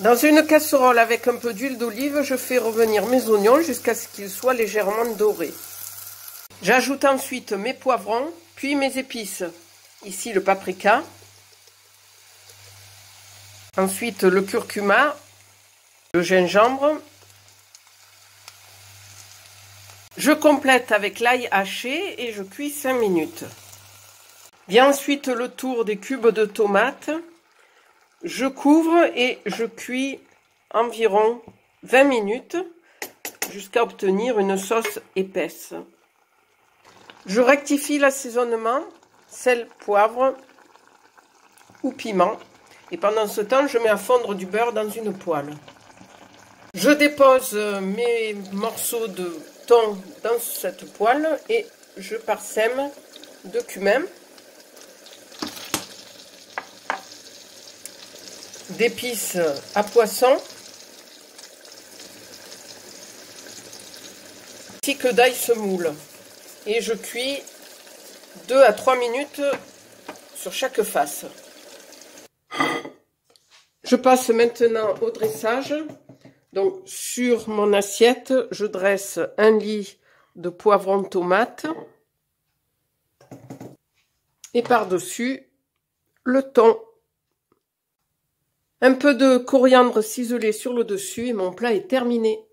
Dans une casserole avec un peu d'huile d'olive, je fais revenir mes oignons jusqu'à ce qu'ils soient légèrement dorés. J'ajoute ensuite mes poivrons, puis mes épices. Ici le paprika, ensuite le curcuma, le gingembre. Je complète avec l'ail haché et je cuis 5 minutes. Vient ensuite le tour des cubes de tomates. Je couvre et je cuis environ 20 minutes jusqu'à obtenir une sauce épaisse. Je rectifie l'assaisonnement, sel, poivre ou piment. Et pendant ce temps, je mets à fondre du beurre dans une poêle. Je dépose mes morceaux de thon dans cette poêle et je parsème de cumin, d'épices à poisson, ainsi que d'ail semoule. Et je cuis 2 à 3 minutes sur chaque face. Je passe maintenant au dressage. Donc sur mon assiette, je dresse un lit de poivrons tomates et par-dessus le thon. Un peu de coriandre ciselée sur le dessus et mon plat est terminé.